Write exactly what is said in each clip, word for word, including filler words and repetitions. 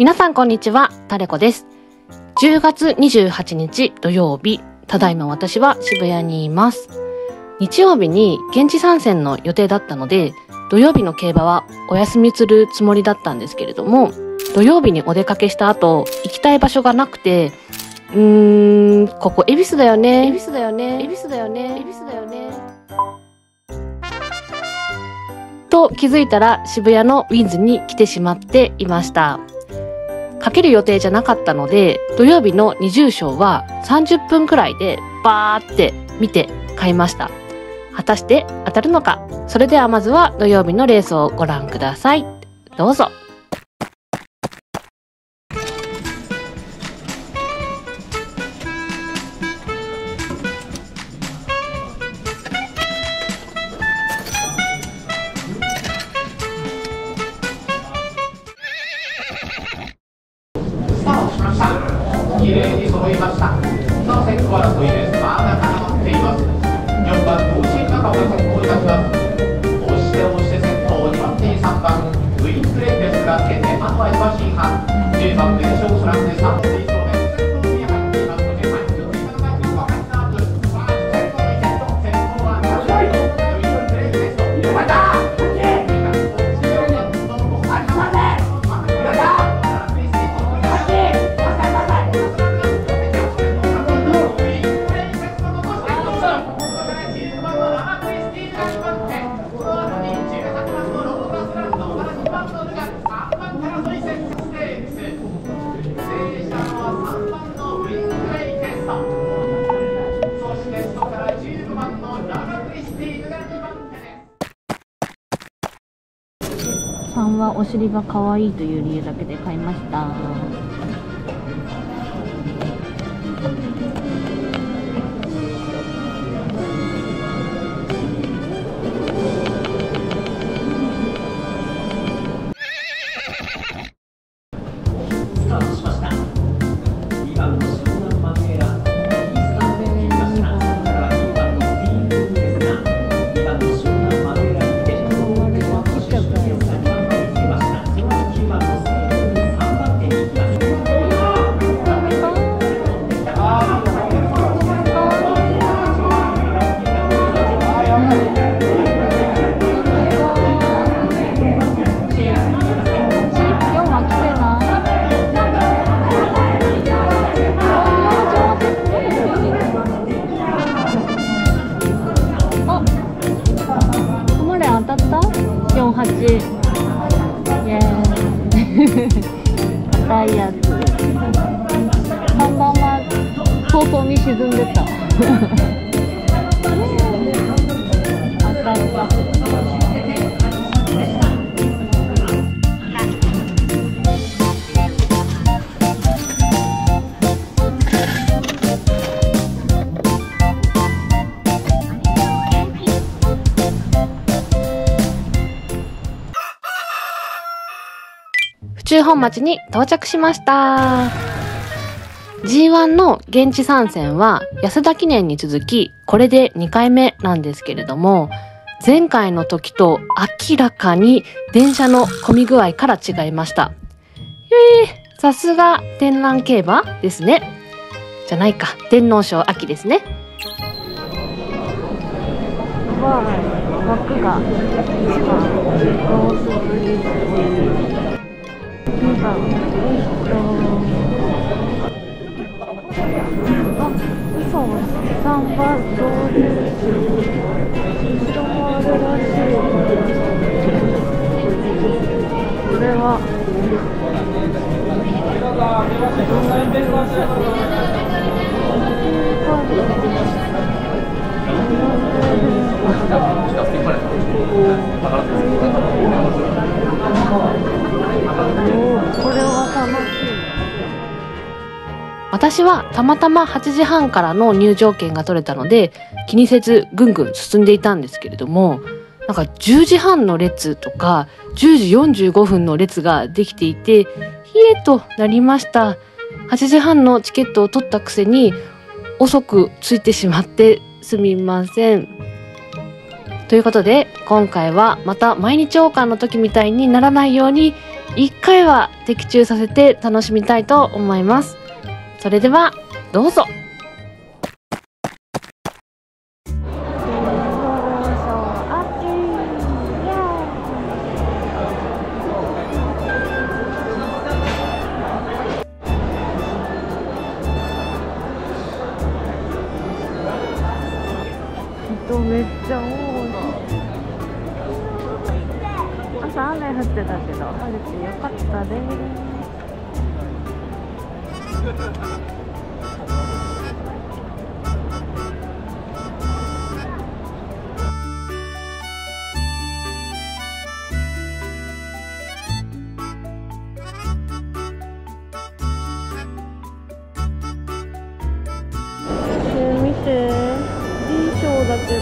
皆さんこんにちは、タレコです。じゅうがつにじゅうはちにち土曜日、ただいま私は渋谷にいます。日曜日に現地参戦の予定だったので、土曜日の競馬はお休みするつもりだったんですけれども、土曜日にお出かけした後、行きたい場所がなくて、うーん、ここ恵比寿だよね、恵比寿だよね、恵比寿だよね、恵比寿だよね。と気づいたら渋谷のウィンズに来てしまっていました。かける予定じゃなかったので、土曜日のにじゅう章はさんじゅっぷんくらいでバーって見て買いました。果たして当たるのか。それではまずは土曜日のレースをご覧ください。どうぞ。きれいに揃いました。さあ先頭争いです。真ん中に乗っています。よんばん同心中を先行いたします。押して押して先頭にばん手にさんばんウィンプレイですがけてあとは忙しい班じゅうばん連勝を取らせてさんばんさんはお尻が可愛いという理由だけで買いました。ダイヤツさんばんは早々に沈んでた当たった。府中本町に到着しました。ジーワン の現地参戦は安田記念に続き、これでにかいめなんですけれども、前回の時と明らかに電車の混み具合から違いました。ゆい、さすが天覧競馬ですね。じゃないか、天皇賞秋ですね。わあ、枠がいちばん。私はたまたまはちじはんからの入場券が取れたので気にせずぐんぐん進んでいたんですけれども、なんかじゅうじはんの列とかじゅうじよんじゅうごふんの列ができていて、ひえとなりました。はちじはんのチケットを取ったくせに遅く着いてしまってすみません。ということで今回はまた毎日王冠の時みたいにならないようにいっかいは的中させて楽しみたいと思います。それではどうぞ。めっちゃ多い。朝雨降ってたけど晴れてよかったです。見てだけど、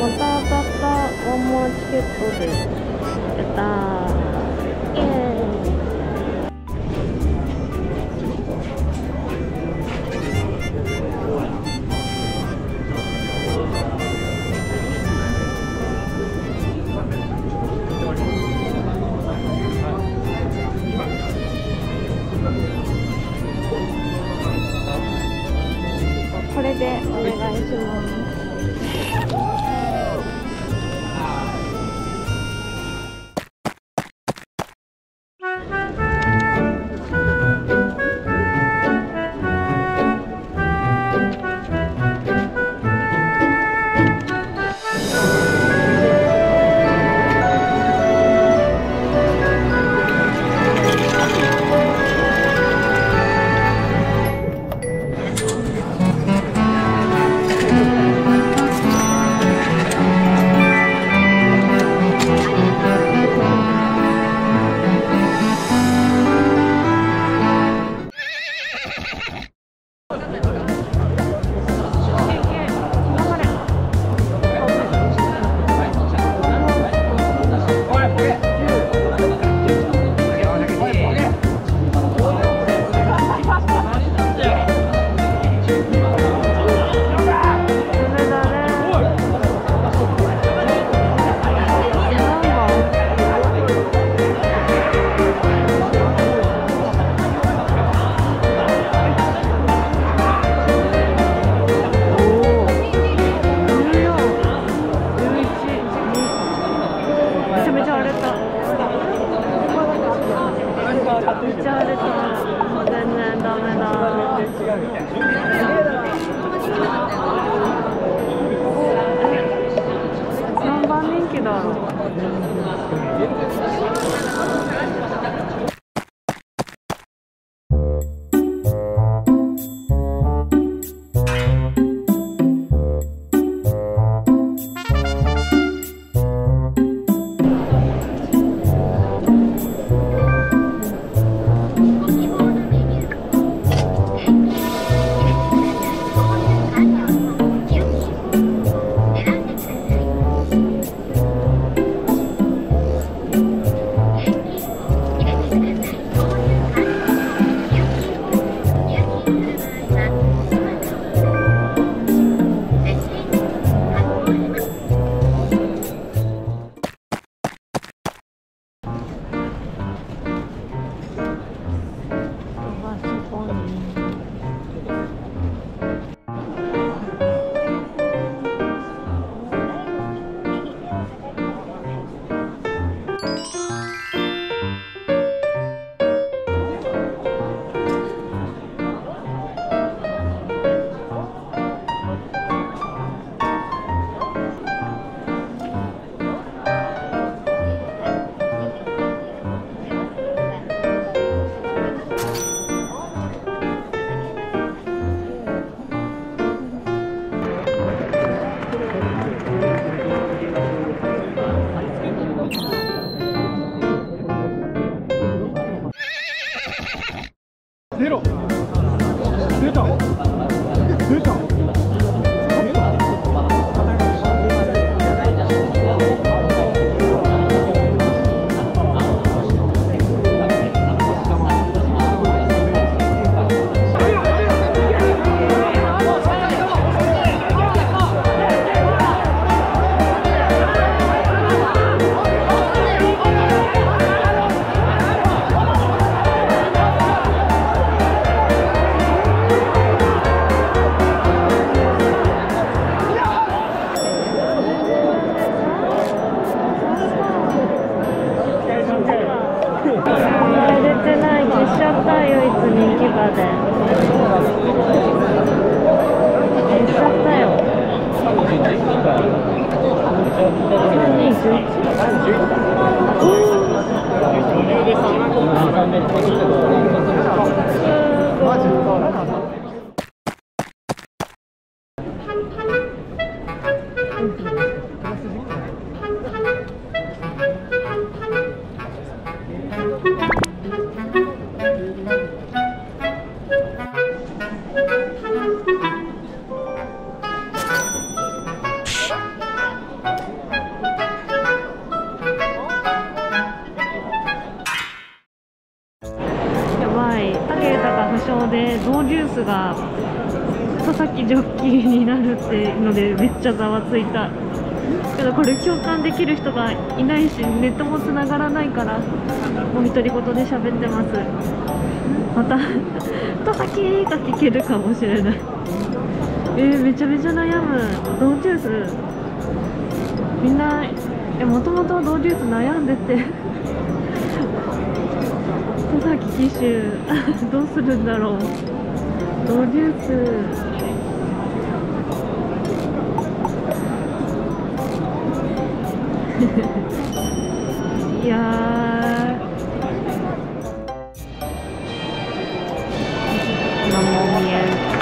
また当たったワンモアチケットです。やったー、イエーイ。これでお願いします。が佐々木ジョッキーになるっていうのでめっちゃざわついたけど、これ共感できる人がいないしネットもつながらないからもう独り言で喋ってます。また「佐々木」が聞けるかもしれない。えー、めちゃめちゃ悩む。ドウデュースみんなえもともとドウデュース悩んでて佐々木騎手どうするんだろう。ドウデュースいや今も見える。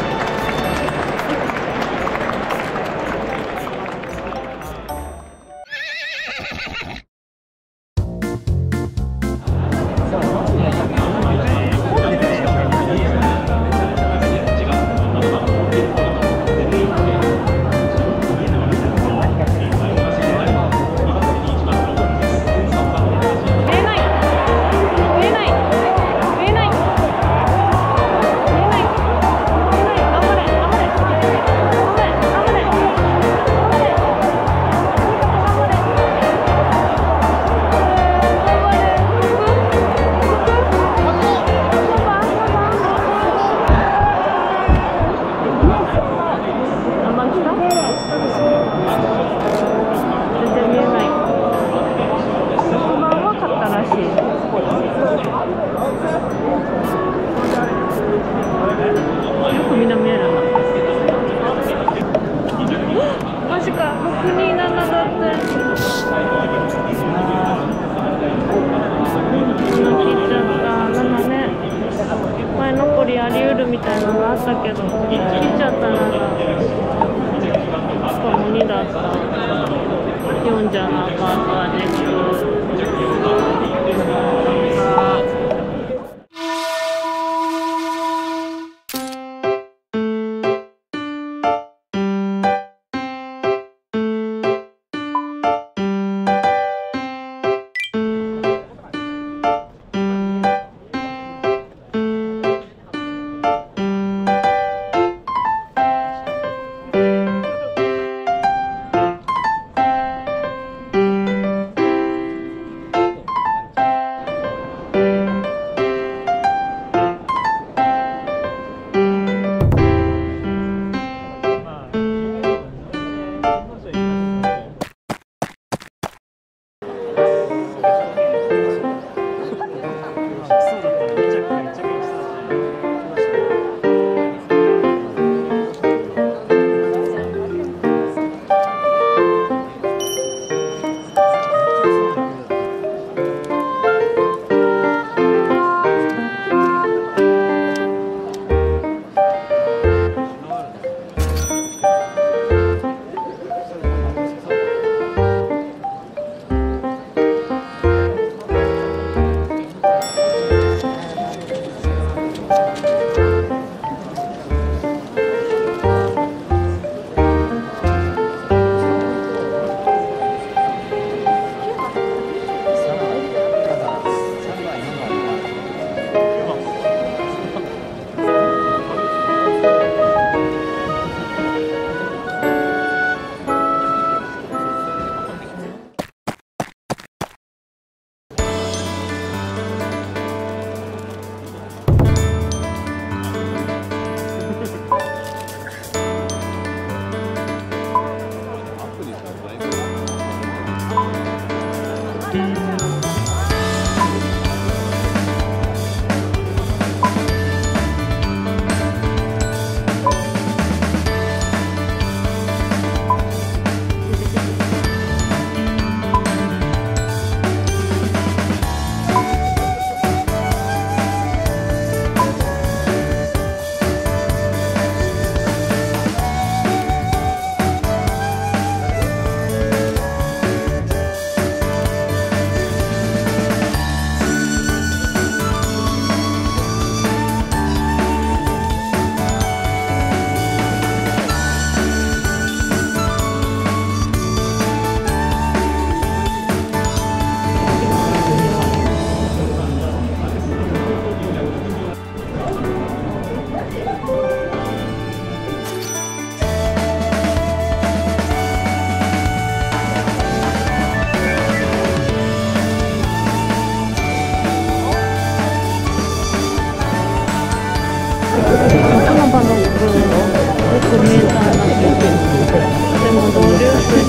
でも同流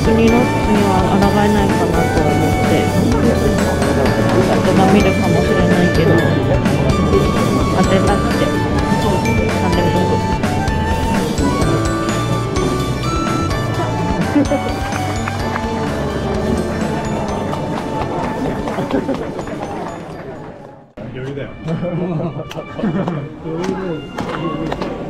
種にのには抗えないかなと思って後が見るかもしれないけど当てたくて当てる余裕だよ